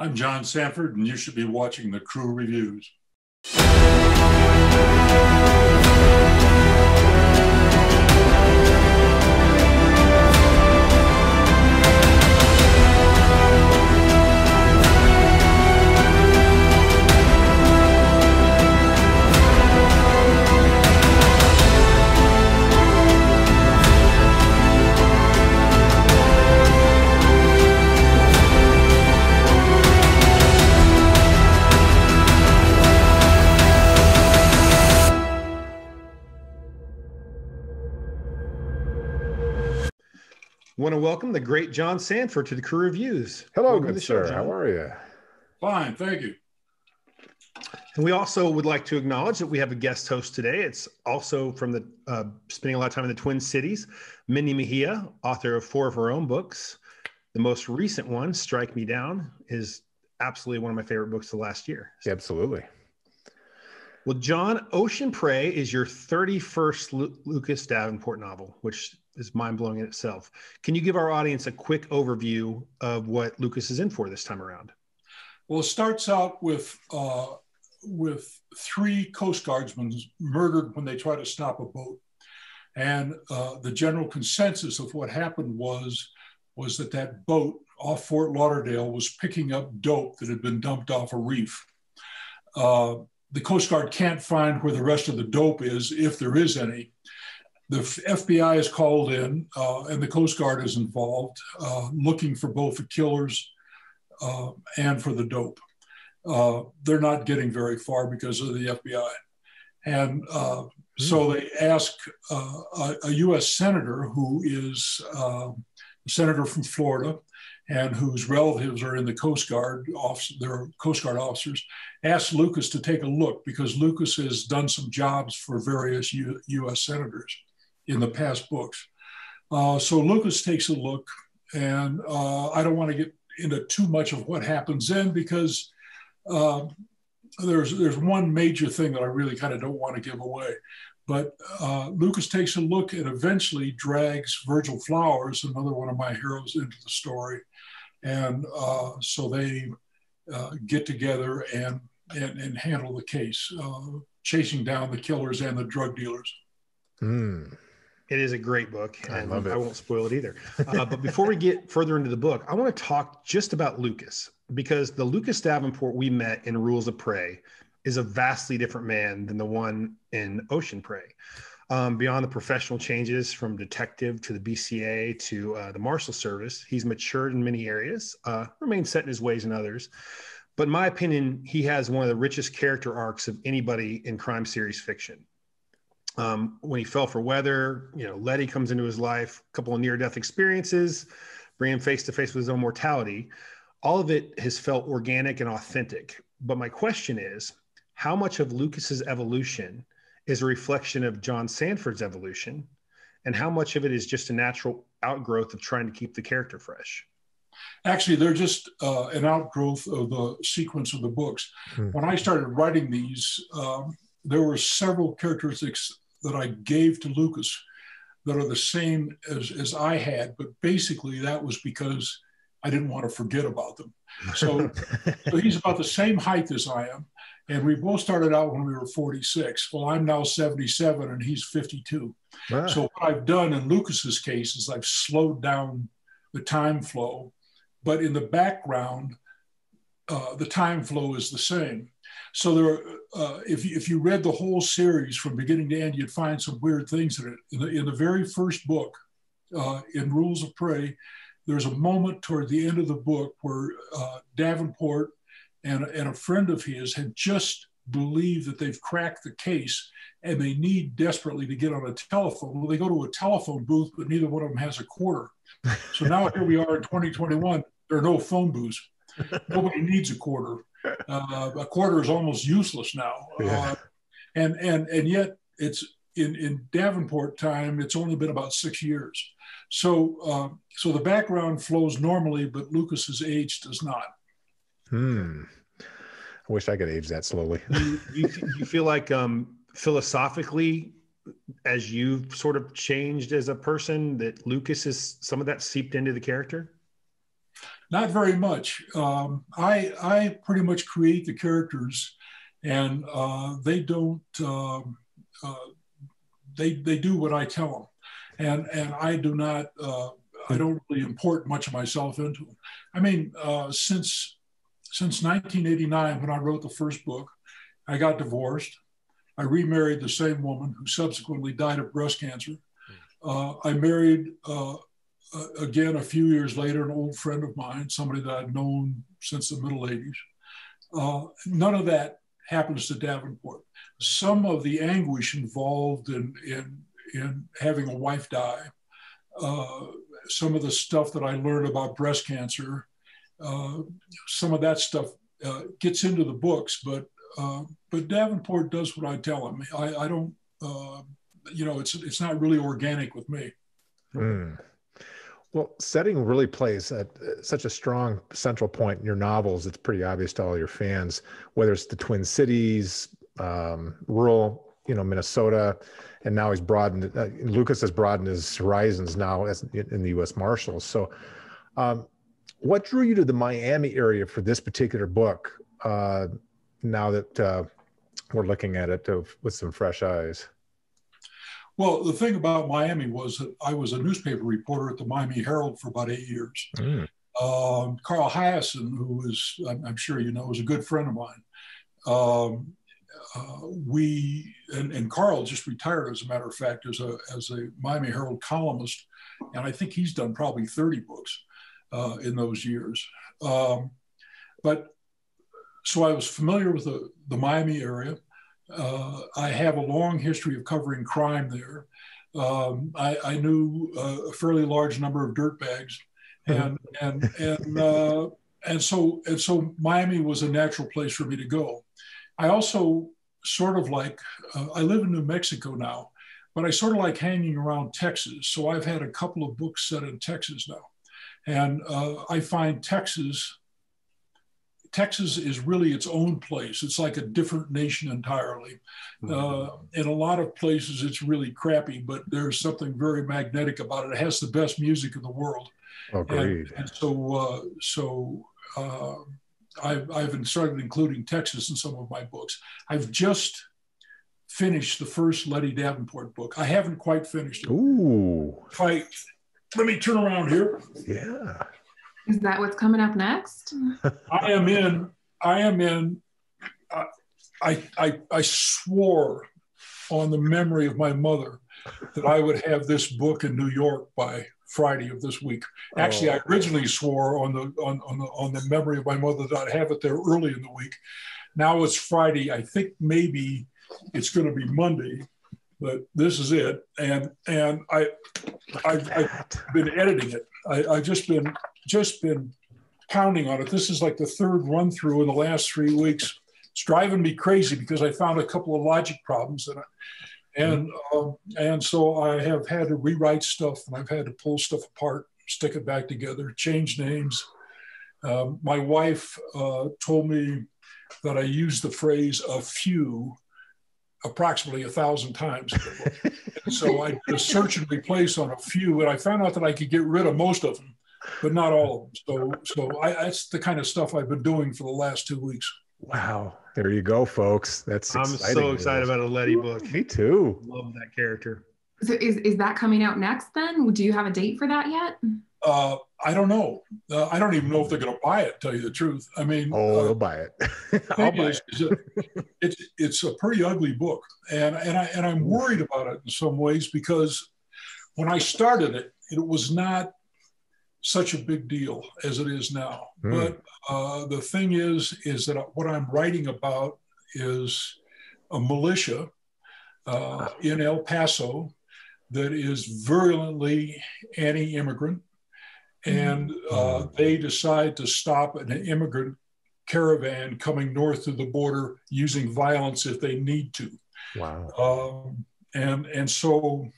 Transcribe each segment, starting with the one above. I'm John Sandford, and you should be watching The Crew Reviews. Want to welcome the great John Sandford to the Crew Reviews. Hello, welcome good sir. Show, how are you? Fine, thank you. And we also would like to acknowledge that we have a guest host today. It's also from the spending a lot of time in the Twin Cities, Mindy Mejia, author of 4 of her own books. The most recent one, Strike Me Down, is absolutely one of my favorite books of the last year. So. Absolutely. Well, John, Ocean Prey is your 31st Lucas Davenport novel, which is mind-blowing in itself. Can you give our audience a quick overview of what Lucas is in for this time around? Well, it starts out with 3 Coast Guardsmen murdered when they try to stop a boat. And the general consensus of what happened was that that boat off Fort Lauderdale was picking up dope that had been dumped off a reef. The Coast Guard can't find where the rest of the dope is, if there is any. The FBI is called in and the Coast Guard is involved looking for both the killers and for the dope. They're not getting very far because of the FBI. And so they ask a US senator who is a senator from Florida and whose relatives are in the Coast Guard, they're Coast Guard officers, asked Lucas to take a look because Lucas has done some jobs for various US senators in the past books. So Lucas takes a look, and I don't want to get into too much of what happens then because there's one major thing that I really kind of don't want to give away. But Lucas takes a look and eventually drags Virgil Flowers, another one of my heroes, into the story. And so they get together and handle the case, chasing down the killers and the drug dealers. Mm. It is a great book, and I won't spoil it either. But before we get further into the book, I want to talk just about Lucas, because the Lucas Davenport we met in Rules of Prey is a vastly different man than the one in Ocean Prey. Beyond the professional changes from detective to the BCA to the Marshal Service, he's matured in many areas, remains set in his ways in others. But in my opinion, he has one of the richest character arcs of anybody in crime series fiction. When he fell for Weather, Letty comes into his life, a couple of near-death experiences, bring him face-to-face with his own mortality. All of it has felt organic and authentic. But my question is, how much of Lucas's evolution is a reflection of John Sandford's evolution, and how much of it is just a natural outgrowth of trying to keep the character fresh? Actually, they're just an outgrowth of the sequence of the books. Mm-hmm. When I started writing these, there were several characteristics that I gave to Lucas that are the same as I had, but basically that was because I didn't want to forget about them. So, so he's about the same height as I am, and we both started out when we were 46. Well, I'm now 77 and he's 52. Wow. So what I've done in Lucas's case is I've slowed down the time flow, but in the background, the time flow is the same. So there, are, if you read the whole series from beginning to end, you'd find some weird things in it. In the very first book, in Rules of Prey, there's a moment toward the end of the book where Davenport and a friend of his had just believed that they've cracked the case and they need desperately to get on a telephone. Well, they go to a telephone booth, but neither one of them has a quarter. So now here we are in 2021, there are no phone booths. Nobody needs a quarter. A quarter is almost useless now, yeah. and yet it's in Davenport time. It's only been about 6 years, so the background flows normally, but Lucas's age does not. Hmm. I wish I could age that slowly. you feel like philosophically, as you've sort of changed as a person, that Lucas is some of that seeped into the character. Not very much. I pretty much create the characters, and they don't. They do what I tell them, and I do not. I don't really import much of myself into them. I mean, since 1989, when I wrote the first book, I got divorced. I remarried the same woman who subsequently died of breast cancer. I married again a few years later an old friend of mine, somebody that I'd known since the middle 80s. None of that happens to Davenport. Some of the anguish involved in having a wife die, some of the stuff that I learned about breast cancer, some of that stuff gets into the books, but Davenport does what I tell him. I don't, you know, it's not really organic with me. Mm. Well, setting really plays such a strong central point in your novels. It's pretty obvious to all your fans, whether it's the Twin Cities, rural, you know, Minnesota, and now he's broadened, Lucas has broadened his horizons now as in the U.S. Marshals. So what drew you to the Miami area for this particular book, now that we're looking at it with some fresh eyes? Well, the thing about Miami was that I was a newspaper reporter at the Miami Herald for about 8 years. Mm. Carl Hiaasson, who is, I'm sure you know, was a good friend of mine. And Carl just retired, as a matter of fact, as a Miami Herald columnist, and I think he's done probably 30 books in those years. So I was familiar with the Miami area. I have a long history of covering crime there. I knew a fairly large number of dirtbags, and so Miami was a natural place for me to go. I also sort of like, I live in New Mexico now, but I sort of like hanging around Texas. So I've had a couple of books set in Texas now. And I find Texas is really its own place. It's like a different nation entirely. In a lot of places, it's really crappy, but there's something very magnetic about it. It has the best music in the world. Agreed. And so I've started including Texas in some of my books. I've just finished the first Letty Davenport book. I haven't quite finished it. Ooh. Let me turn around here. Yeah. Is that what's coming up next? I swore on the memory of my mother that I would have this book in New York by Friday of this week. Actually, I originally swore on the memory of my mother that I'd have it there early in the week. Now it's Friday. I think maybe it's going to be Monday, but this is it. And I've been editing it. I've just been pounding on it. This is like the third run through in the last 3 weeks. It's driving me crazy because I found a couple of logic problems that and so I have had to rewrite stuff, and I've had to pull stuff apart, stick it back together, change names. My wife told me that I used the phrase "a few" approximately 1,000 times. So I did a search and replace on a few, and I found out that I could get rid of most of them, but not all of them. So that's the kind of stuff I've been doing for the last 2 weeks. Wow. There you go, folks. That's exciting. I'm so excited about a Letty book. Me too. Love that character. So is that coming out next then? Do you have a date for that yet? I don't know. I don't even know if they're going to buy it, tell you the truth. I mean. Oh, they'll buy it. It's a pretty ugly book. And I'm worried about it in some ways, because when I started it, it was not such a big deal as it is now. But the thing is that what I'm writing about is a militia in El Paso that is virulently anti-immigrant, and they decide to stop an immigrant caravan coming north of the border using violence if they need to. Wow. And so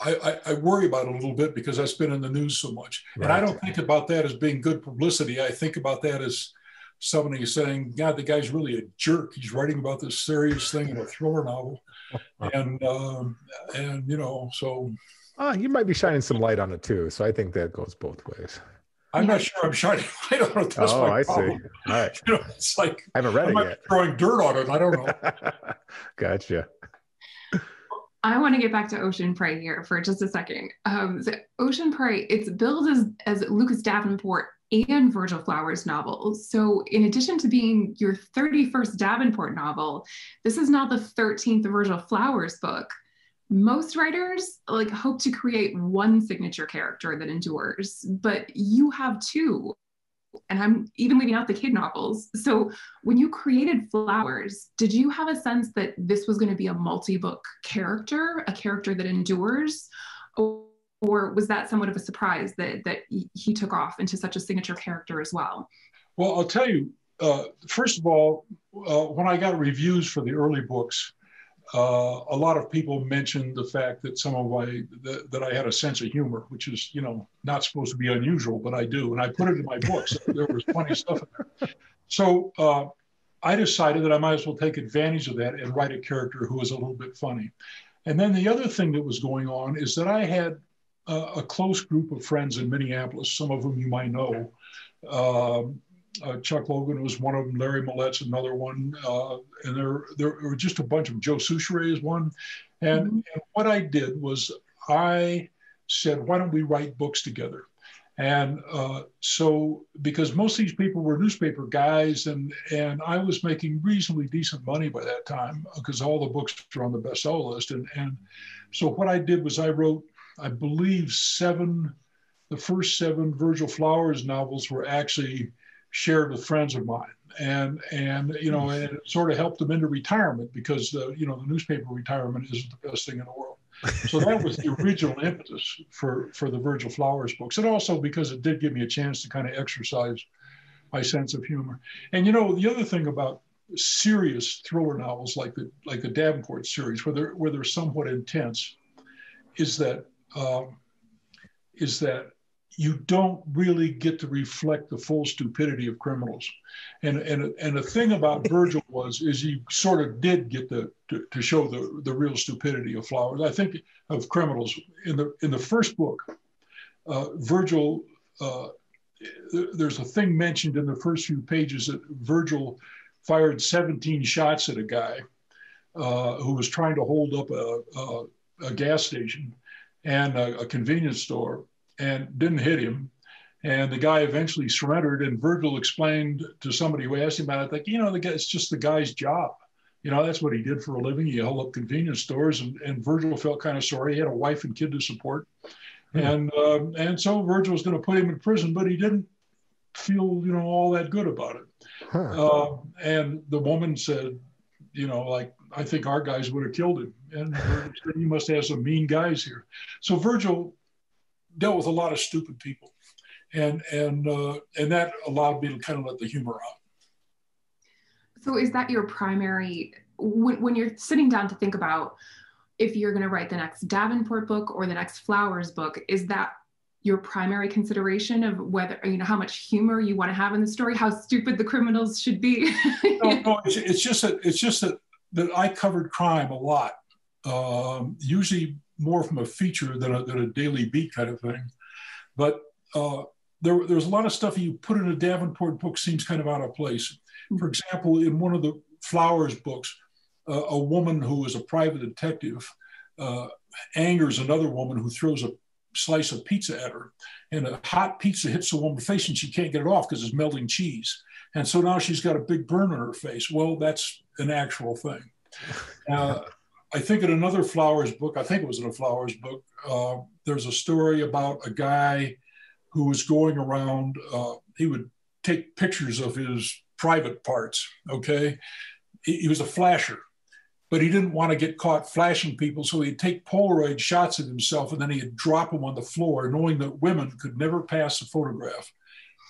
I worry about it a little bit because that's been in the news so much. Right. And I don't think about that as being good publicity. I think about that as somebody saying, God, the guy's really a jerk. He's writing about this serious thing in a thriller novel. And you know, so. You might be shining some light on it too. So I think that goes both ways. I'm not sure I'm shining light on it. That's my problem. See. All right. It's like I haven't read it yet. Throwing dirt on it. I don't know. Gotcha. I want to get back to Ocean Prey here for just a second. So Ocean Prey, it's billed as Lucas Davenport and Virgil Flowers novels. So in addition to being your 31st Davenport novel, this is now the 13th Virgil Flowers book. Most writers like hope to create one signature character that endures, but you have two. And I'm even leaving out the kid novels. So when you created Flowers, did you have a sense that this was going to be a multi-book character, a character that endures? Or was that somewhat of a surprise that he took off into such a signature character as well? Well, I'll tell you, first of all, when I got reviews for the early books, a lot of people mentioned the fact that that I had a sense of humor, which is, you know, not supposed to be unusual, but I do. And I put it in my books. There was funny stuff in there. So I decided that I might as well take advantage of that and write a character who was a little bit funny. And then the other thing that was going on is that I had a close group of friends in Minneapolis, some of whom you might know. Chuck Logan was one of them, Larry Millett's another one, and there were just a bunch of Joe Souchere is one. And, and what I did was I said, why don't we write books together? And so, because most of these people were newspaper guys, and I was making reasonably decent money by that time because all the books were on the bestseller list. And so what I did was I wrote, I believe the first seven Virgil Flowers novels were actually shared with friends of mine, and you know, and it sort of helped them into retirement because you know, the newspaper retirement isn't the best thing in the world. So that was the original impetus for the Virgil Flowers books, and also because it did give me a chance to kind of exercise my sense of humor. And you know, the other thing about serious thriller novels like the Davenport series, where they're somewhat intense, is that you don't really get to reflect the full stupidity of criminals. And the thing about Virgil is you sort of did get to show the real stupidity of Flowers, I think, of criminals. In the first book, Virgil, there's a thing mentioned in the first few pages that Virgil fired 17 shots at a guy who was trying to hold up a gas station and a convenience store, and didn't hit him. And the guy eventually surrendered, and Virgil explained to somebody who asked him about it, like, you know, it's just the guy's job. You know, that's what he did for a living. He held up convenience stores, and Virgil felt kind of sorry. He had a wife and kid to support. And so Virgil was going to put him in prison, but he didn't feel, you know, all that good about it. And the woman said, you know, like, I think our guys would have killed him. And Virgil said, you must have some mean guys here. So Virgil dealt with a lot of stupid people, and that allowed me to kind of let the humor out. So is that your primary, when you're sitting down to think about if you're going to write the next Davenport book or the next Flowers book, is that your primary consideration of whether, you know, how much humor you want to have in the story, how stupid the criminals should be? No, it's just that I covered crime a lot, usually more from a feature than a daily beat kind of thing. But there's a lot of stuff you put in a Davenport book seems kind of out of place. For example, in one of the Flowers books, a woman who is a private detective angers another woman who throws a slice of pizza at her. And a hot pizza hits the woman's face and she can't get it off because it's melting cheese. And so now she's got a big burn on her face. Well, that's an actual thing. I think in another Flowers book, I think it was in a Flowers book, there's a story about a guy who was going around, he would take pictures of his private parts, okay? He was a flasher, but he didn't want to get caught flashing people, so he'd take Polaroid shots of himself and then he'd drop them on the floor, knowing that women could never pass a photograph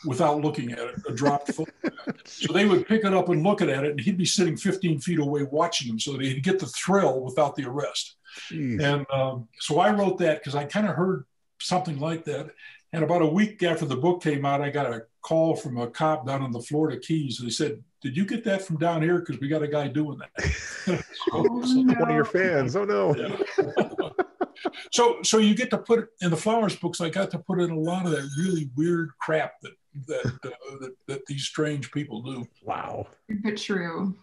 without looking at it, a dropped photograph. So they would pick it up and look at it, and he'd be sitting 15 feet away watching him, so that he'd get the thrill without the arrest. Jeez. And so I wrote that because I kind of heard something like that. And about a week after the book came out, I got a call from a cop down on the Florida Keys. And he said, did you get that from down here? Because we got a guy doing that. So, oh, no. One of your fans, oh no. Yeah. So you get to put it in the Flowers books. I got to put in a lot of that really weird crap that these strange people do. Wow. But true.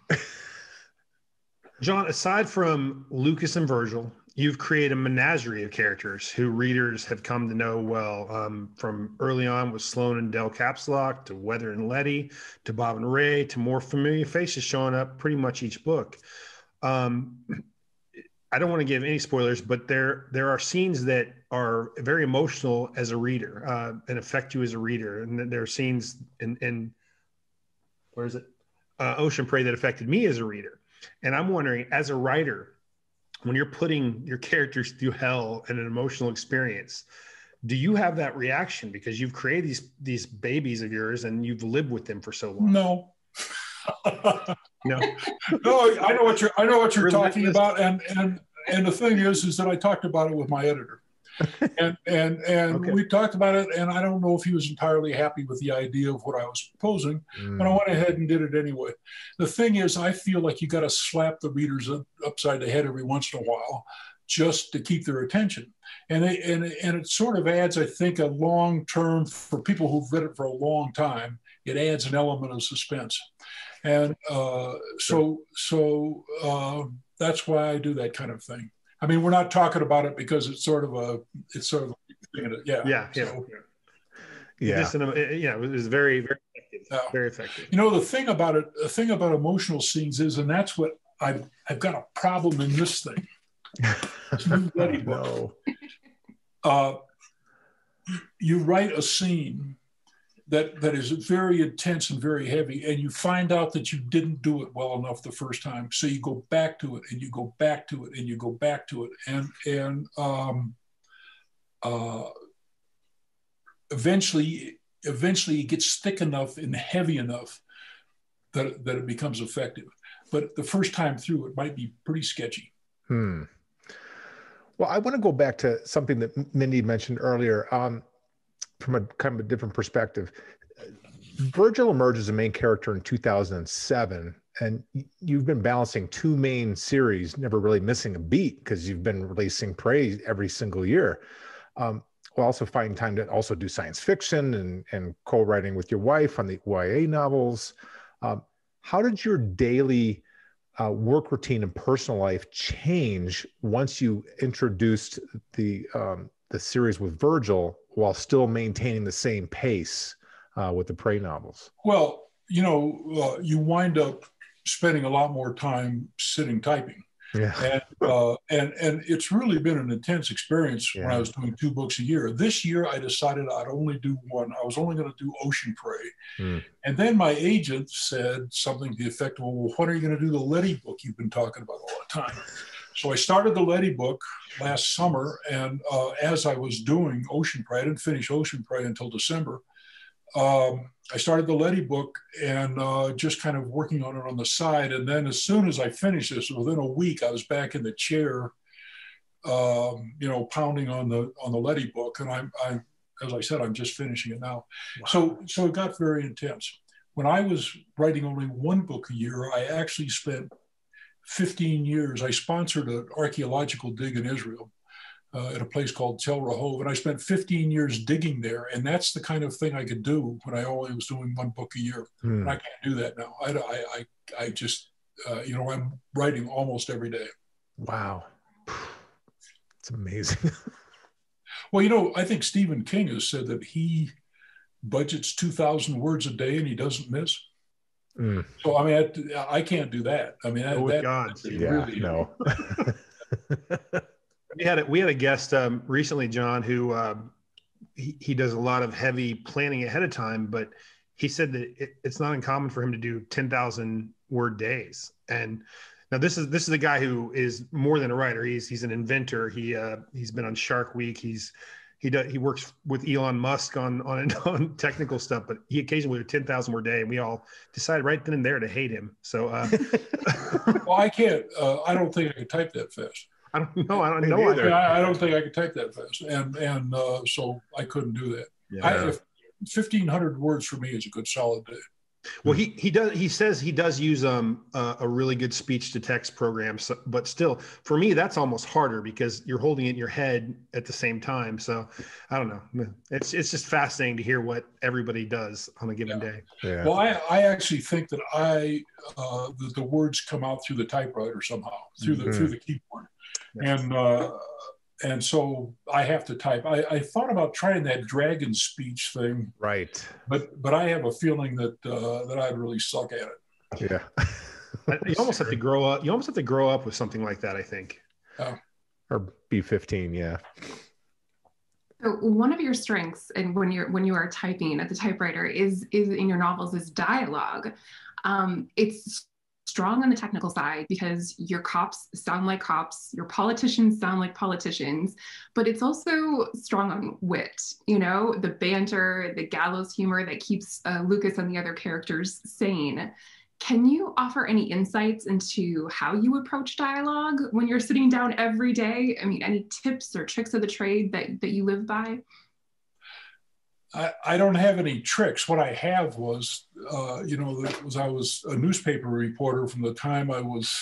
John, aside from Lucas and Virgil, you've created a menagerie of characters who readers have come to know well, from early on with Sloan and Del Capslock to Weather and Letty to Bob and Ray to more familiar faces showing up pretty much each book. I don't want to give any spoilers, but there are scenes that are very emotional as a reader and affect you as a reader. And there are scenes in where is it? Ocean Prey that affected me as a reader. And I'm wondering, as a writer, when you're putting your characters through hell and an emotional experience, do you have that reaction because you've created these babies of yours and you've lived with them for so long? No. No. No, I know what you're talking about. And the thing is that I talked about it with my editor. And okay. We talked about it, and I don't know if he was entirely happy with the idea of what I was proposing, but I went ahead and did it anyway. The thing is, I feel like you got to slap the readers upside the head every once in a while just to keep their attention. And it sort of adds, I think, a long term, for people who've read it for a long time, it adds an element of suspense. And so that's why I do that kind of thing. I mean, we're not talking about it because it's sort of a It was very effective. You know, the thing about emotional scenes is, and that's what I've got a problem in this thing. It's new Letty book. You write a scene that is very intense and very heavy, and you find out that you didn't do it well enough the first time. So you go back to it, and you go back to it, and you go back to it. And eventually it gets thick enough and heavy enough that it becomes effective. But the first time through, it might be pretty sketchy. Well, I want to go back to something that Mindy mentioned earlier. From a kind of a different perspective, Virgil emerges as a main character in 2007, and you've been balancing two main series, never really missing a beat because you've been releasing Prey every single year, while also finding time to also do science fiction and co-writing with your wife on the YA novels. How did your daily work routine and personal life change once you introduced the series with Virgil, while still maintaining the same pace with the Prey novels? Well, you know, you wind up spending a lot more time sitting typing. Yeah. And it's really been an intense experience when I was doing two books a year. This year, I decided I'd only do one. I was only going to do Ocean Prey. And then my agent said something to the effect of, well, when are you going to do the Letty book you've been talking about all the time? So I started the Letty book last summer, and as I was doing Ocean Prey, I didn't finish Ocean Prey until December. I started the Letty book and just kind of working on it on the side. And then as soon as I finished this, within a week, I was back in the chair, pounding on the Letty book. And I'm, as I said, I'm just finishing it now. Wow. So it got very intense. When I was writing only one book a year, I actually spent 15 years, I sponsored an archaeological dig in Israel at a place called Tel Rehov, and I spent 15 years digging there, and that's the kind of thing I could do when I only was doing one book a year. And I can't do that now. I just, I'm writing almost every day. Wow. It's amazing. Well, I think Stephen King has said that he budgets 2,000 words a day and he doesn't miss. So I mean, I can't do that. I mean, no. We had a guest recently, John, who he does a lot of heavy planning ahead of time, but he said that it's not uncommon for him to do 10,000 word days. And now this is a guy who is more than a writer. He's an inventor. He's been on Shark Week. He works with Elon Musk on technical stuff, but he occasionally did 10,000 word day, and we all decided right then and there to hate him. So, well, I can't. I don't think I could type that fast. I don't know either. I don't think I could type that fast, and so I couldn't do that. Yeah. 1,500 words for me is a good solid day. Well, he says he does use a really good speech to text program, so, but still for me that's almost harder because you're holding it in your head at the same time. So I don't know. It's just fascinating to hear what everybody does on a given day. Yeah. Well, I actually think that the words come out through the typewriter somehow, through the keyboard. Yes. And so I have to type. I thought about trying that dragon speech thing, right? But I have a feeling that I'd really suck at it. Yeah, you almost have to grow up. You almost have to grow up with something like that, I think. Yeah. Or be 15, yeah. So one of your strengths, and when you are typing at the typewriter, is in your novels is dialogue. It's strong on the technical side because your cops sound like cops, your politicians sound like politicians, but it's also strong on wit, you know, the banter, the gallows humor that keeps Lucas and the other characters sane. Can you offer any insights into how you approach dialogue when you're sitting down every day? I mean, any tips or tricks of the trade that you live by? I don't have any tricks. What I have was, I was a newspaper reporter from the time I was,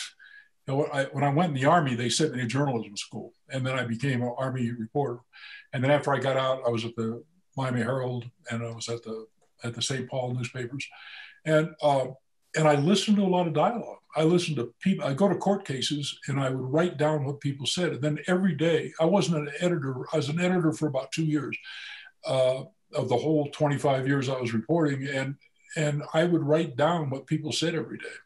when I went in the Army, they sent me to journalism school. And then I became an Army reporter. And then after I got out, I was at the Miami Herald and I was at the St. Paul newspapers. And I listened to a lot of dialogue. I listened to people, I go to court cases and I would write down what people said. And then every day, I wasn't an editor, I was an editor for about 2 years. Of the whole 25 years I was reporting, and I would write down what people said every day.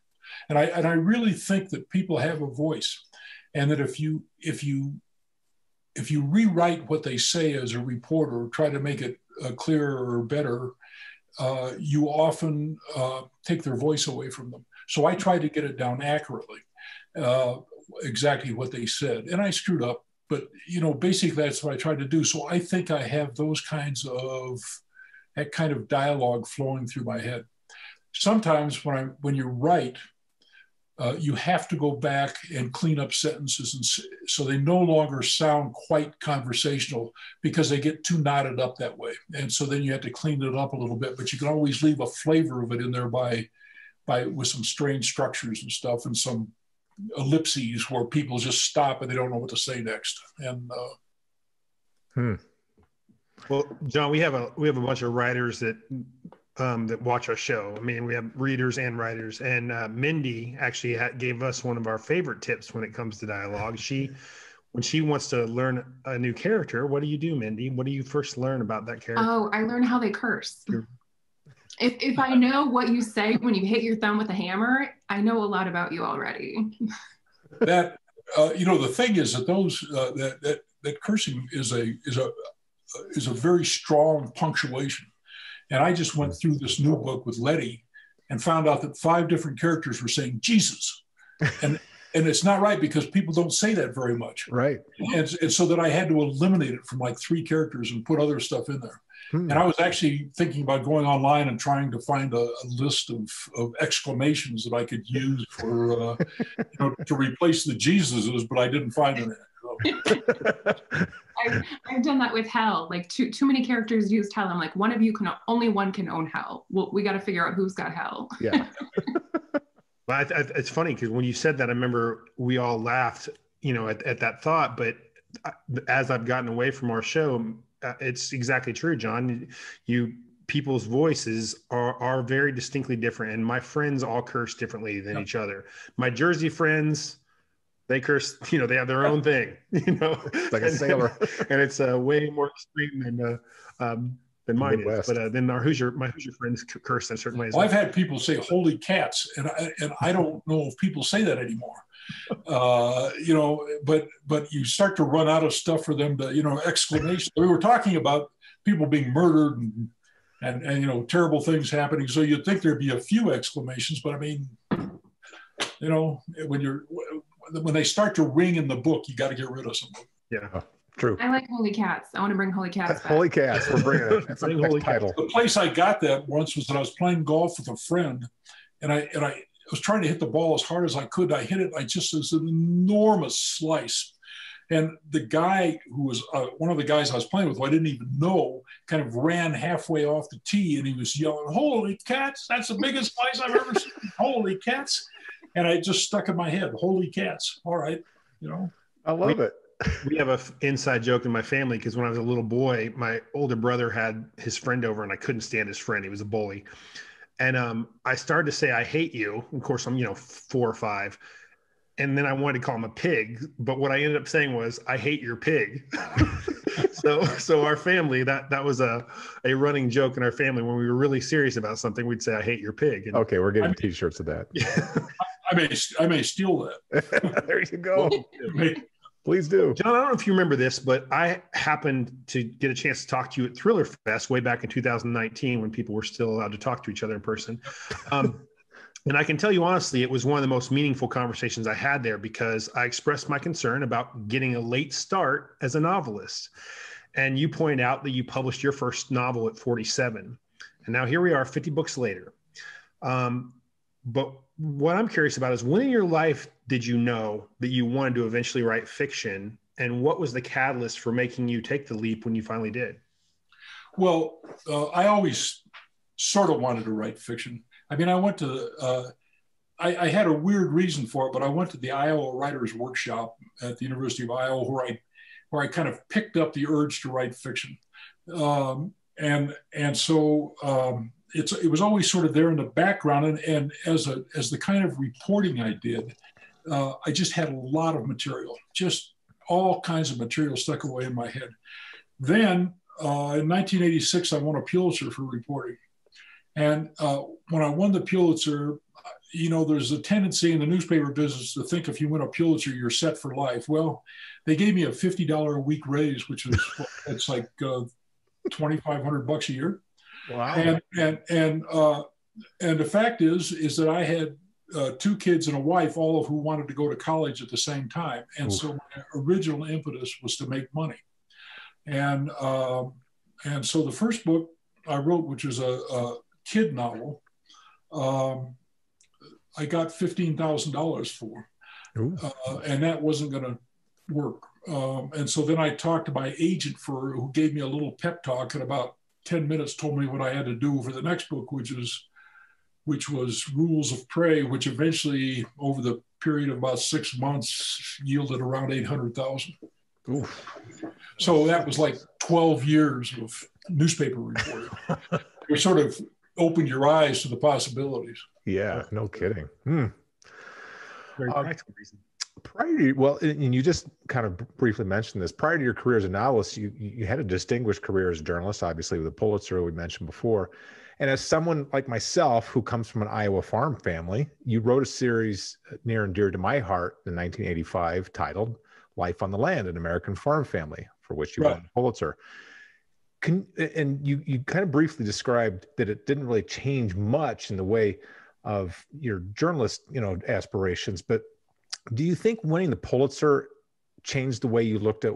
And I really think that people have a voice, and that if you rewrite what they say as a reporter, or try to make it clearer or better, you often take their voice away from them. So I tried to get it down accurately, exactly what they said, and I screwed up. But, basically that's what I tried to do. So I think I have that kind of dialogue flowing through my head. Sometimes when you write, you have to go back and clean up sentences and so they no longer sound quite conversational because they get too knotted up that way. And so then you have to clean it up a little bit, but you can always leave a flavor of it in there with some strange structures and stuff and some ellipses where people just stop and they don't know what to say next. And Well, John, we have a bunch of writers that watch our show. I mean, we have readers and writers, and Mindy actually gave us one of our favorite tips when it comes to dialogue. When she wants to learn a new character, what do you do, Mindy? What do you first learn about that character? Oh, I learn how they curse. If I know what you say when you hit your thumb with a hammer, I know a lot about you already. That the thing is that those that cursing is a very strong punctuation, and I just went through this new book with Letty and found out that 5 different characters were saying Jesus, and it's not right because people don't say that very much. Right, and so that I had to eliminate it from like 3 characters and put other stuff in there. And I was actually thinking about going online and trying to find a list of exclamations that I could use for to replace the Jesuses, but I didn't find any. I've done that with hell. Like too many characters used hell. I'm like, only one can own hell. Well, we got to figure out who's got hell. Yeah. Well, it's funny because when you said that, I remember we all laughed, at that thought. But as I've gotten away from our show, it's exactly true, John. People's voices are very distinctly different, and my friends all curse differently than each other. My Jersey friends, they curse. They have their own thing. It's like a sailor, and it's way more extreme than mine is. But then my Hoosier friends curse in certain ways. Well, I've had people say "holy cats," and I don't know if people say that anymore. But you start to run out of stuff for them to, exclamation. We were talking about people being murdered and terrible things happening. So you'd think there'd be a few exclamations, but I mean, when they start to ring in the book, you got to get rid of some of them. Yeah, true. I like holy cats. I want to bring holy cats back. Holy cats. We're bringing it. That's bring holy title. The place I got that once was that I was playing golf with a friend and I I was trying to hit the ball as hard as I could. I hit it. I just, it was an enormous slice. And the guy who was one of the guys I was playing with, who I didn't even know, kind of ran halfway off the tee and he was yelling, "Holy cats, that's the biggest slice I've ever seen, holy cats." And I just stuck in my head, holy cats. All right, you know. I love it. We have an inside joke in my family because when I was a little boy, my older brother had his friend over and I couldn't stand his friend. He was a bully. And I started to say, "I hate you." Of course, I'm, you know, 4 or 5. And then I wanted to call him a pig. But what I ended up saying was, "I hate your pig." so our family, that was a running joke in our family. When we were really serious about something, we'd say, "I hate your pig." And okay, we're getting t-shirts of that. I may steal that. There you go. Please do. John, I don't know if you remember this, but I happened to get a chance to talk to you at Thriller Fest way back in 2019 when people were still allowed to talk to each other in person. And I can tell you honestly, it was one of the most meaningful conversations I had there because I expressed my concern about getting a late start as a novelist. And you point out that you published your first novel at 47. And now here we are 50 books later. But what I'm curious about is when in your life did you know that you wanted to eventually write fiction? And what was the catalyst for making you take the leap when you finally did? Well, I always sort of wanted to write fiction. I mean, I went to, I had a weird reason for it, but I went to the Iowa Writers' Workshop at the University of Iowa where I kind of picked up the urge to write fiction. So it was always sort of there in the background, and as the kind of reporting I did, I just had a lot of material, just all kinds of material stuck away in my head. Then in 1986, I won a Pulitzer for reporting. And when I won the Pulitzer, you know, there's a tendency in the newspaper business to think if you win a Pulitzer, you're set for life. Well, they gave me a $50 a week raise, which was it's like $2,500 a year. Wow. And the fact is that I had 2 kids and a wife, all of who wanted to go to college at the same time. And ooh. So my original impetus was to make money. And so the first book I wrote, which was a kid novel, I got $15,000 for. And that wasn't going to work. And so then I talked to my agent who gave me a little pep talk in about 10 minutes, told me what I had to do for the next book, which was Rules of Prey, which eventually over the period of about 6 months yielded around $800,000. So that was like 12 years of newspaper reporting. It sort of opened your eyes to the possibilities. Yeah, no kidding. Very practical reason. And you just kind of briefly mentioned this, prior to your career as a novelist, you had a distinguished career as a journalist, obviously with the Pulitzer we mentioned before. And as someone like myself, who comes from an Iowa farm family, you wrote a series near and dear to my heart in 1985 titled Life on the Land, an American Farm Family, for which you won the Pulitzer. And you kind of briefly described that it didn't really change much in the way of your journalist, you know, aspirations, but do you think winning the Pulitzer changed the way you looked at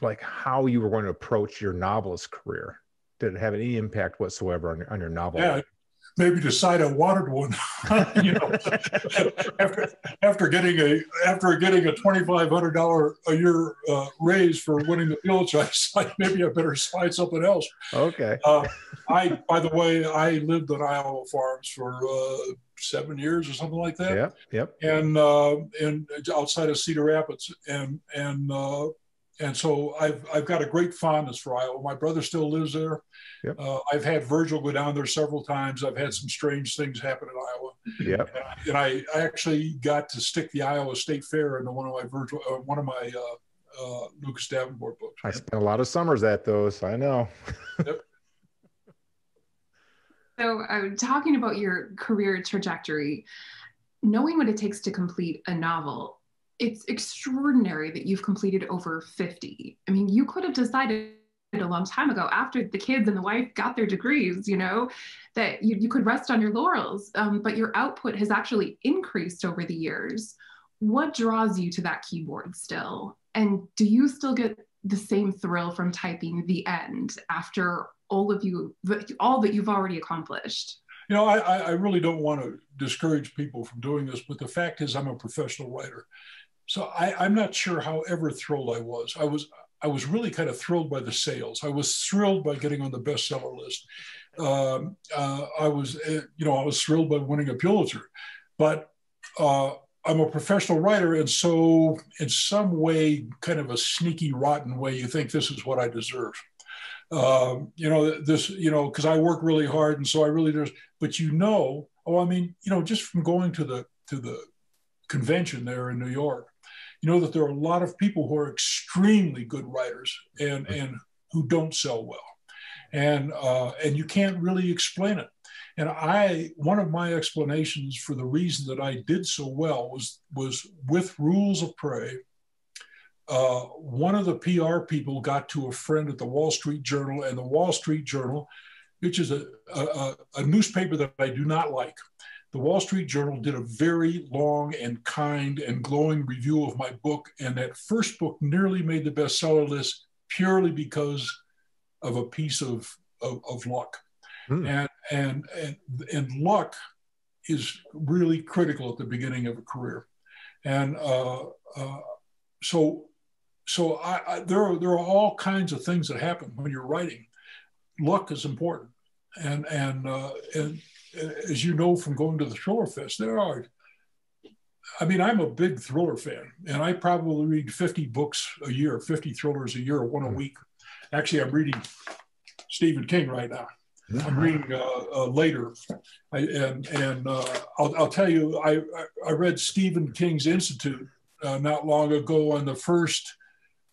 like how you were going to approach your novelist career? Did it have any impact whatsoever on your novel? Yeah, maybe decide I wanted one. You know, after getting a $2,500 a year raise for winning the Pulitzer, I was like, maybe I better slide something else. Okay. By the way, I lived on Iowa farms for 7 years or something like that. Yep. And outside of Cedar Rapids, and so I've got a great fondness for Iowa. My brother still lives there. Yep. I've had Virgil go down there several times. I've had some strange things happen in Iowa. Yep. And I actually got to stick the Iowa State Fair into one of my Lucas Davenport books. I spent a lot of summers at those. I know. Yep. So talking about your career trajectory, knowing what it takes to complete a novel, it's extraordinary that you've completed over 50. I mean, you could have decided a long time ago after the kids and the wife got their degrees, you know, that you could rest on your laurels, but your output has actually increased over the years. What draws you to that keyboard still? And do you still get the same thrill from typing the end after all that you've already accomplished? You know, I really don't want to discourage people from doing this, but the fact is I'm a professional writer. So I'm not sure how ever thrilled I was. I was really kind of thrilled by the sales. I was thrilled by getting on the bestseller list. I was thrilled by winning a Pulitzer, but I'm a professional writer, and so in some way, kind of a sneaky, rotten way, you think this is what I deserve. Because I work really hard, and so I really deserve. But just from going to the convention there in New York, you know that there are a lot of people who are extremely good writers and who don't sell well, and you can't really explain it. And one of my explanations for the reason that I did so well was with Rules of Prey, one of the PR people got to a friend at the Wall Street Journal, and the Wall Street Journal, which is a newspaper that I do not like. The Wall Street Journal did a very long and kind and glowing review of my book, and that first book nearly made the bestseller list purely because of a piece of luck. And luck is really critical at the beginning of a career, and so there are all kinds of things that happen when you're writing. Luck is important, and as you know from going to the Thriller Fest, I'm a big thriller fan, and I probably read 50 books a year, 50 thrillers a year, one a week. Actually, I'm reading Stephen King right now. I'm reading later, I'll tell you, I read Stephen King's Institute not long ago, and the first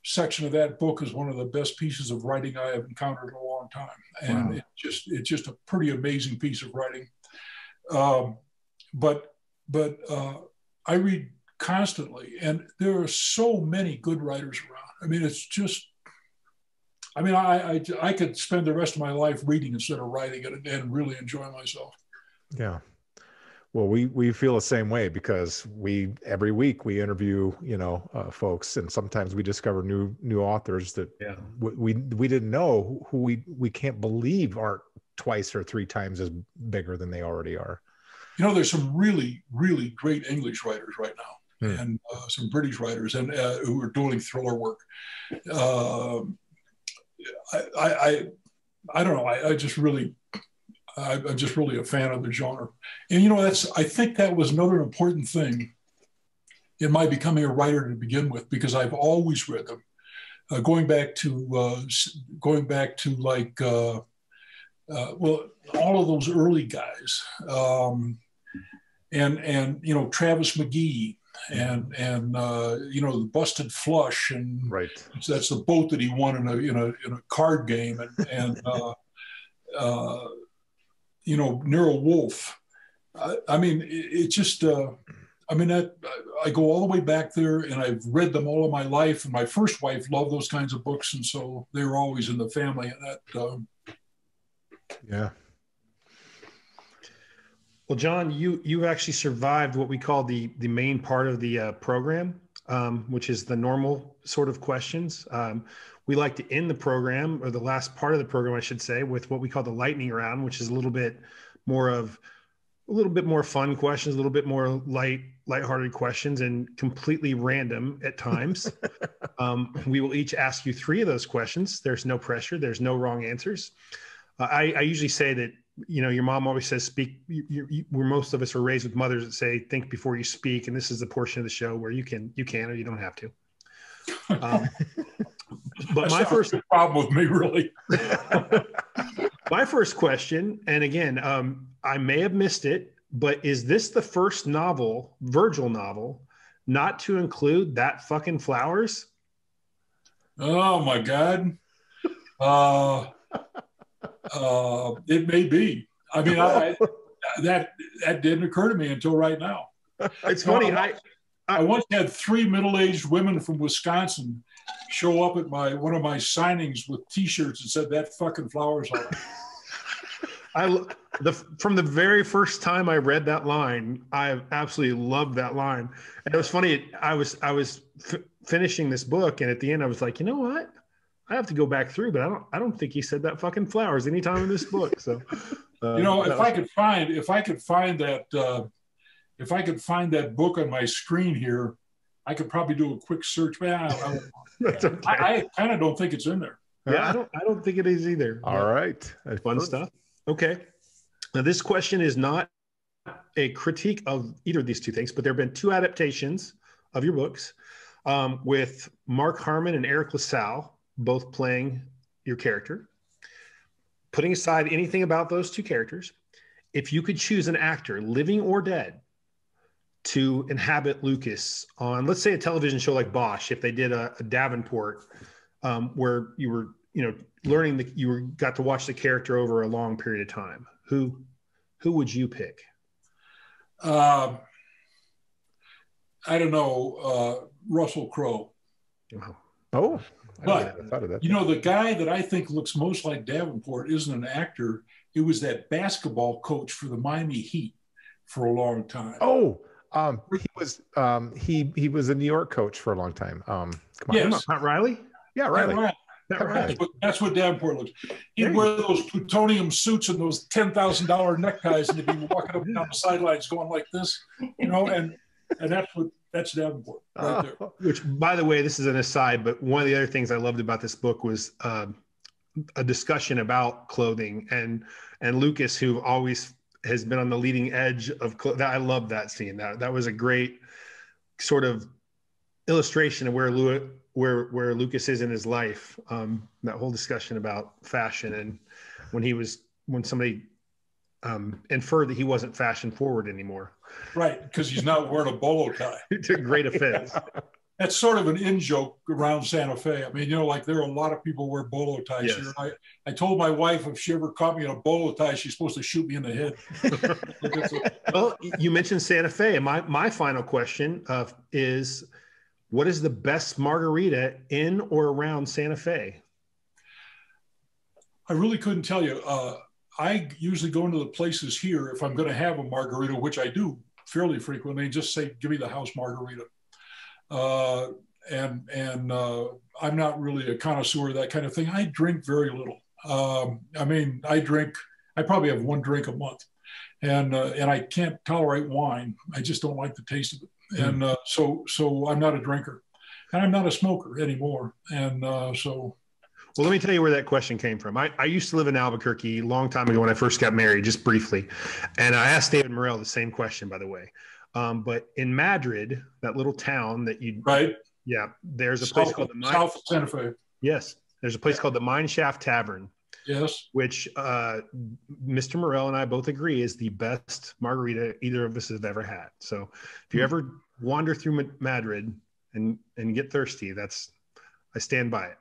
section of that book is one of the best pieces of writing I have encountered in a long time, and wow. It's just a pretty amazing piece of writing. But I read constantly, and there are so many good writers around. I could spend the rest of my life reading instead of writing it and really enjoy myself. Yeah. Well, we feel the same way, because every week we interview, folks, and sometimes we discover new authors that we didn't know, who we can't believe aren't twice or three times as bigger than they already are. There's some really, really great English writers right now, and some British writers and who are doing thriller work. I don't know. I'm just really a fan of the genre. And, I think that was another important thing in my becoming a writer to begin with, because I've always read them. Going back to all of those early guys, and Travis McGee, and the Busted Flush, and right. That's the boat that he won in a card game, and Nero Wolfe. I go all the way back there, and I've read them all of my life, and my first wife loved those kinds of books, and so they were always in the family, and that yeah. Well, John, you actually survived what we call the main part of the program, which is the normal sort of questions. We like to end the program, or the last part of the program, I should say, with what we call the lightning round, which is a little bit more fun questions, a little bit more lighthearted questions, and completely random at times. We will each ask you three of those questions. There's no pressure. There's no wrong answers. I usually say that, your mom always says, where most of us are raised with mothers that say, think before you speak. And this is the portion of the show where you can, or you don't have to. But my first problem with me, really. My first question, and again, I may have missed it, but is this the first Virgil novel, not to include That Fucking Flowers? Oh my God. It may be. That didn't occur to me until right now. It's funny. I once had three middle-aged women from Wisconsin show up at one of my signings with T-shirts and said That Fucking Flowers on it. From the very first time I read that line, I absolutely loved that line. And it was funny. I was finishing this book, and at the end, I was like, you know what? I have to go back through, but I don't think he said That Fucking Flowers anytime in this book. So, if I could find that book on my screen here, I could probably do a quick search, but okay. I kind of don't think it's in there. Yeah, I don't think it is either. All right. That's fun stuff. Okay. Now, this question is not a critique of either of these two things, but there have been two adaptations of your books with Mark Harmon and Eric LaSalle both playing your character. Putting aside anything about those two characters, if you could choose an actor, living or dead, to inhabit Lucas on, let's say, a television show like Bosch, if they did a Davenport, where you were, learning that you got to watch the character over a long period of time, who would you pick? I don't know, Russell Crowe. Wow. Oh, I thought of that. The guy that I think looks most like Davenport isn't an actor. It was that basketball coach for the Miami Heat for a long time. Oh, he was he was a New York coach for a long time. Come on, yes. Not Riley. Yeah, Riley. Right. That's what Davenport looks. He'd wear those plutonium suits and those $10,000 neckties, and he'd be walking up and down the sidelines going like this, and that's Davenport right there. Which, by the way, this is an aside, but one of the other things I loved about this book was a discussion about clothing and Lucas, who always has been on the leading edge of clothing. I love that scene. That was a great sort of illustration of where Lucas is in his life, that whole discussion about fashion, and when somebody inferred that he wasn't fashion forward anymore. Right, because he's not wearing a bolo tie. It's a great offense. That's sort of an in-joke around Santa Fe. I mean, there are a lot of people wear bolo ties here. I told my wife if she ever caught me in a bolo tie, she's supposed to shoot me in the head. Well, you mentioned Santa Fe. My final question is, what is the best margarita in or around Santa Fe? I really couldn't tell you. I usually go into the places here if I'm going to have a margarita, which I do fairly frequently, and just say, give me the house margarita. And I'm not really a connoisseur of that kind of thing. I drink very little. I probably have one drink a month, and I can't tolerate wine. I just don't like the taste of it. And so I'm not a drinker, and I'm not a smoker anymore. And well, let me tell you where that question came from. I used to live in Albuquerque a long time ago when I first got married, just briefly. And I asked David Morrell the same question, by the way. But in Madrid, that little town that you, right? Yeah. There's a place called the Mine Shaft. Yes. There's a place called the Mine Shaft Tavern. Yes. Which Mr. Morrell and I both agree is the best margarita either of us have ever had. So if you ever wander through Madrid and get thirsty, I stand by it.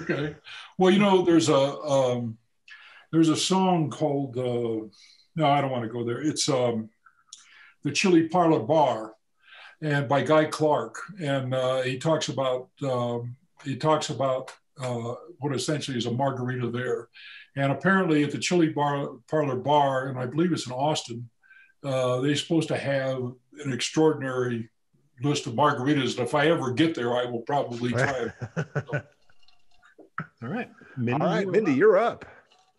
Okay. Well, there's a song called, no, I don't want to go there. It's the Chili Parlor Bar, and by Guy Clark. And he talks about what essentially is a margarita there. And apparently at the Chili Parlor Bar, and I believe it's in Austin, they're supposed to have an extraordinary list of margaritas. And if I ever get there, I will probably try it. So. All right. Mindy, you're up.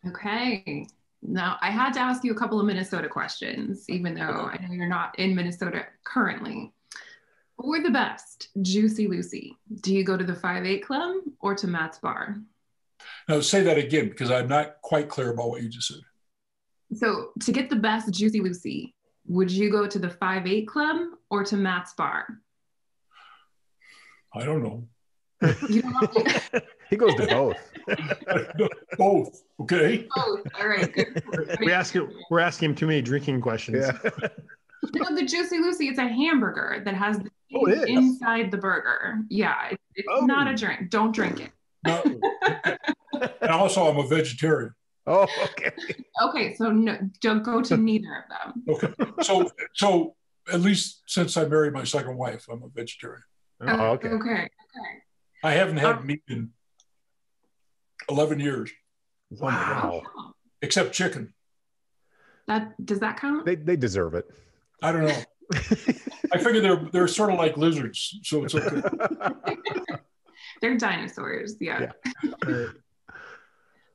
Okay. Now, I had to ask you a couple of Minnesota questions, even though I know you're not in Minnesota currently. For the best Juicy Lucy, do you go to the 5-8 Club or to Matt's Bar? Now, say that again, because I'm not quite clear about what you just said. So, to get the best Juicy Lucy, would you go to the 5-8 Club or to Matt's Bar? I don't know. You don't want to... He goes to both. Both, okay. Both. All right. Good. We're asking him too many drinking questions. Yeah. No, the Juicy Lucy, it's a hamburger that has the cheese inside the burger. Yeah, it's not a drink. Don't drink it. No. And also, I'm a vegetarian. Oh, okay. Okay, so no, don't go to neither of them. Okay, so at least since I married my second wife, I'm a vegetarian. Oh, okay. Okay. I haven't had meat in 11 years. Wow. Except chicken. Does that count? They deserve it. I don't know. I figure they're sort of like lizards, so it's okay. They're dinosaurs, yeah.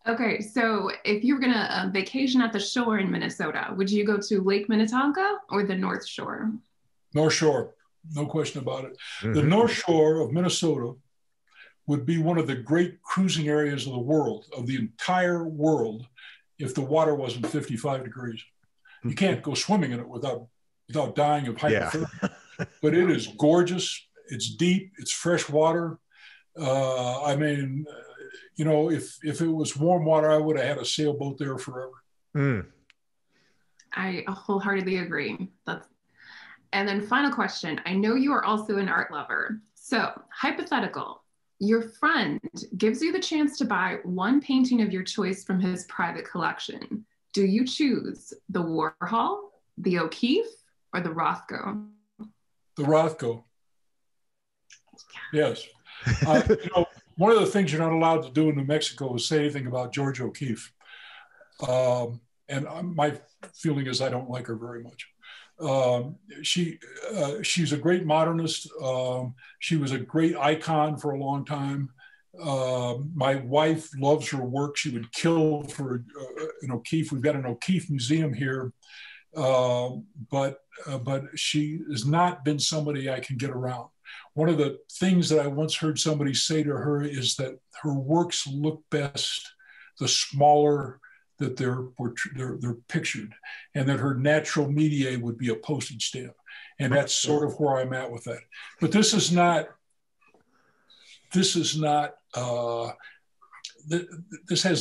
Okay, so if you were gonna vacation at the shore in Minnesota, would you go to Lake Minnetonka or the North Shore? North Shore. no question about it. Mm-hmm. The North Shore of Minnesota would be one of the great cruising areas of the world, of the entire world, if the water wasn't 55 degrees. You can't go swimming in it without dying of hypothermia. Yeah. But it is gorgeous. It's deep. It's fresh water. I mean, you know, if it was warm water, I would have had a sailboat there forever. Mm. I wholeheartedly agree. And then final question. I know you are also an art lover. So hypothetical, your friend gives you the chance to buy one painting of your choice from his private collection. Do you choose the Warhol, the O'Keeffe, or the Rothko? The Rothko. Yes. You know, one of the things you're not allowed to do in New Mexico is say anything about George O'Keeffe. And my feeling is I don't like her very much. She's a great modernist. She was a great icon for a long time. My wife loves her work. She would kill for an O'Keeffe. We've got an O'Keeffe museum here, but she has not been somebody I can get around. One of the things that I once heard somebody say to her is that her works look best the smaller that they're pictured, and that her natural media would be a postage stamp. And that's sort of where I'm at with that. But this has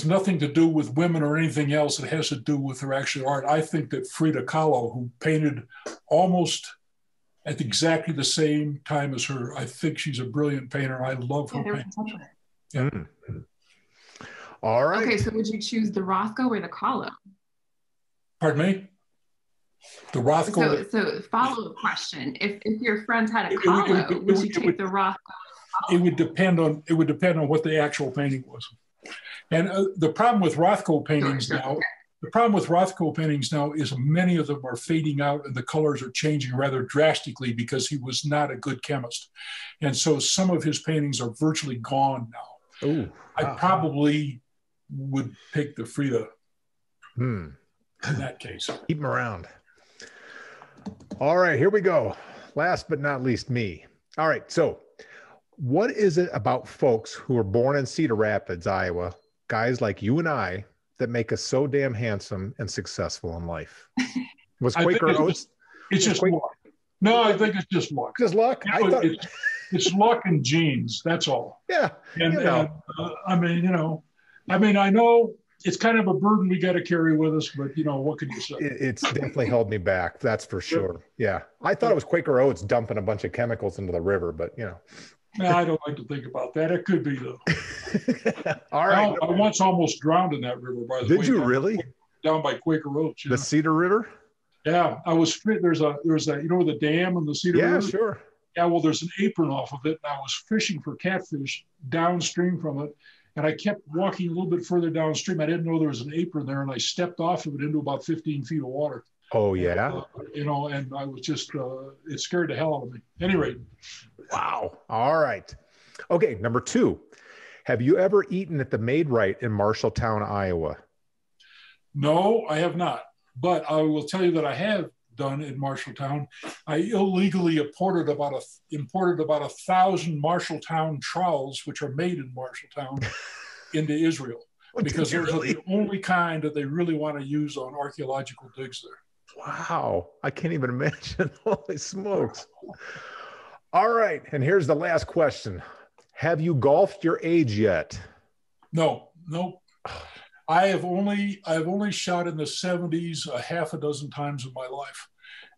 nothing to do with women or anything else. It has to do with her actual art. I think that Frida Kahlo, who painted almost at exactly the same time as her, I think she's a brilliant painter. I love her painting. Yeah. Mm-hmm. All right. Okay, so would you choose the Rothko or the Kahlo? Pardon me? The Rothko. So follow-up question. If your friend had a Kahlo, would you take the Rothko? It would depend on what the actual painting was, and the problem with Rothko paintings now. The problem with Rothko paintings now is many of them are fading out, and the colors are changing rather drastically because he was not a good chemist, and so some of his paintings are virtually gone now. Ooh, I probably would pick the Frida in that case. Keep him around. All right, here we go. Last but not least, me. All right, so. What is it about folks who are born in Cedar Rapids, Iowa, guys like you and I, that make us so damn handsome and successful in life? Was Quaker Oats? It's just luck. No, I think it's just luck. Just luck? You know, it's luck and genes. That's all. Yeah. And, you know. I mean, I know it's kind of a burden we got to carry with us, but you know, what can you say? It's definitely held me back. That's for sure. Yeah. I thought it was Quaker Oats dumping a bunch of chemicals into the river, but you know. No, I don't like to think about that. It could be, though. All right. I once almost drowned in that river, by the way. Did you really? Down by Quaker Oats. The Cedar River? Yeah. I was fit. There's a, you know, the dam in the Cedar River? Yeah, sure. Yeah, well, there's an apron off of it, and I was fishing for catfish downstream from it, and I kept walking a little bit further downstream. I didn't know there was an apron there, and I stepped off of it into about 15 feet of water. Oh, yeah. You know, and I was just, it scared the hell out of me. At any rate. Wow. All right. Okay. Number two, have you ever eaten at the Made Right in Marshalltown, Iowa? No, I have not. But I will tell you that I have done in Marshalltown. I illegally imported about 1,000 Marshalltown trowels, which are made in Marshalltown, into Israel. Because those are the only kind that they really want to use on archaeological digs there. Wow. I can't even imagine. Holy smokes. All right. And here's the last question. Have you golfed your age yet? No, no. I have only shot in the 70s a half a dozen times in my life.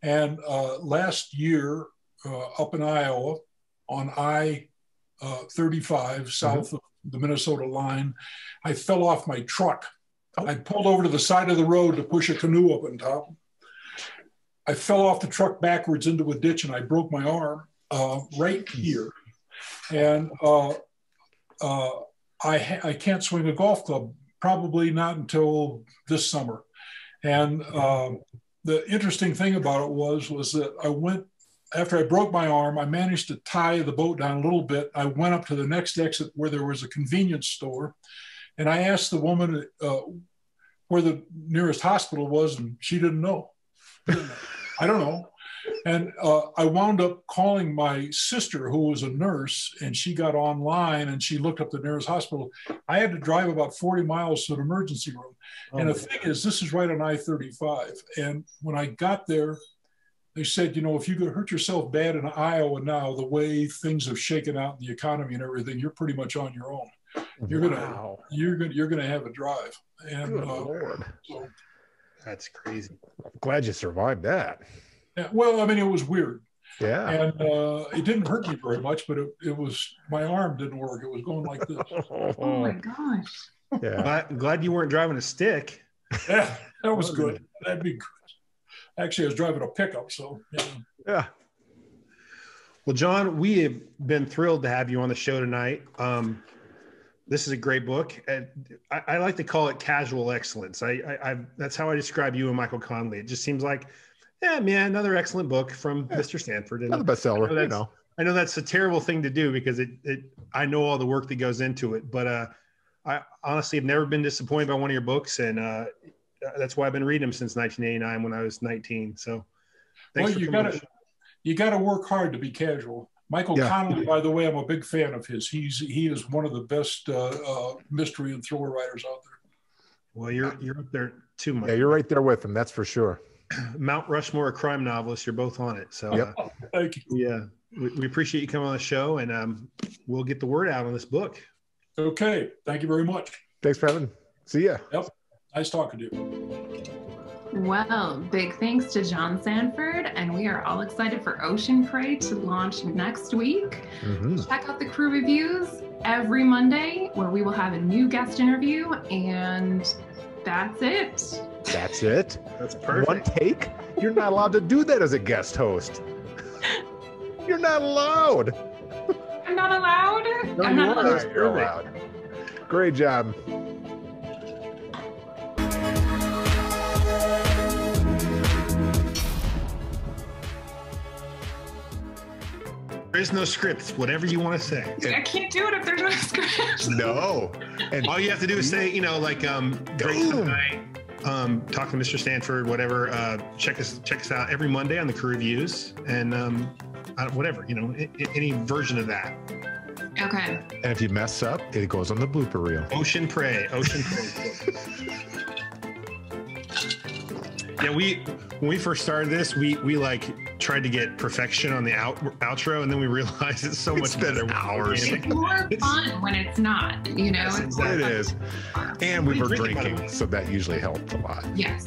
And last year up in Iowa on I-35 south of the Minnesota line, I fell off my truck. I pulled over to the side of the road to push a canoe up on top. I fell off the truck backwards into a ditch, and I broke my arm right here. And I can't swing a golf club, probably not until this summer. And the interesting thing about it was that I went, after I broke my arm, I managed to tie the boat down a little bit. I went up to the next exit where there was a convenience store, and I asked the woman where the nearest hospital was, and she didn't know. I don't know. And I wound up calling my sister, who was a nurse, and she got online and she looked up the nearest hospital. I had to drive about 40 miles to an emergency room. Oh, and the thing is, this is right on I-35. And when I got there, they said, you know, if you could hurt yourself bad in Iowa now, the way things have shaken out in the economy and everything, you're pretty much on your own. You're gonna have a drive. And good Lord. So, that's crazy. I'm glad you survived that. Yeah, well, I mean, it was weird. Yeah. And it didn't hurt me very much, but it was, my arm didn't work. It was going like this. Oh my gosh. Yeah. Glad you weren't driving a stick. Yeah, that was good. That'd be good. Actually, I was driving a pickup, so. Yeah. Well, John, we have been thrilled to have you on the show tonight. This is a great book, and I like to call it casual excellence. That's how I describe you and Michael Conley. It just seems like, yeah, man, another excellent book from Mr. Sandford. And another bestseller, you know. I know that's a terrible thing to do because I know all the work that goes into it, but I honestly have never been disappointed by one of your books, and that's why I've been reading them since 1989 when I was 19. So, thanks for coming. You got to work hard to be casual. Michael Connelly, by the way, I'm a big fan of his. He is one of the best mystery and thriller writers out there. Well, you're up there too, Mike. Yeah, you're right there with him. That's for sure. Mount Rushmore, a crime novelist. You're both on it. So, thank you. Yeah, we appreciate you coming on the show, and we'll get the word out on this book. Okay, thank you very much. Thanks for having me. See ya. Yep, nice talking to you. Well, big thanks to John Sandford, and we are all excited for Ocean Prey to launch next week. Check out the Crew Reviews every Monday, where we will have a new guest interview, and that's it. That's it. That's perfect. One take? You're not allowed to do that as a guest host. You're not allowed. I'm not allowed? No, I'm not allowed. You're allowed. Great job. There is no scripts, whatever you want to say. I can't do it if there's no scripts. No. And all you have to do is say, you know, like, great tonight, talk to Mr. Sandford, whatever. Check us out every Monday on the Crew Reviews, and whatever, you know, any version of that. Okay. And if you mess up, it goes on the blooper reel. Ocean Prey. Ocean Prey. Yeah, when we first started this, we like tried to get perfection on the outro, and then we realized it's so much better. Hours. It's more fun when it's not, you know. Yes, it's it is. And we were drinking, so that usually helped a lot. Yes.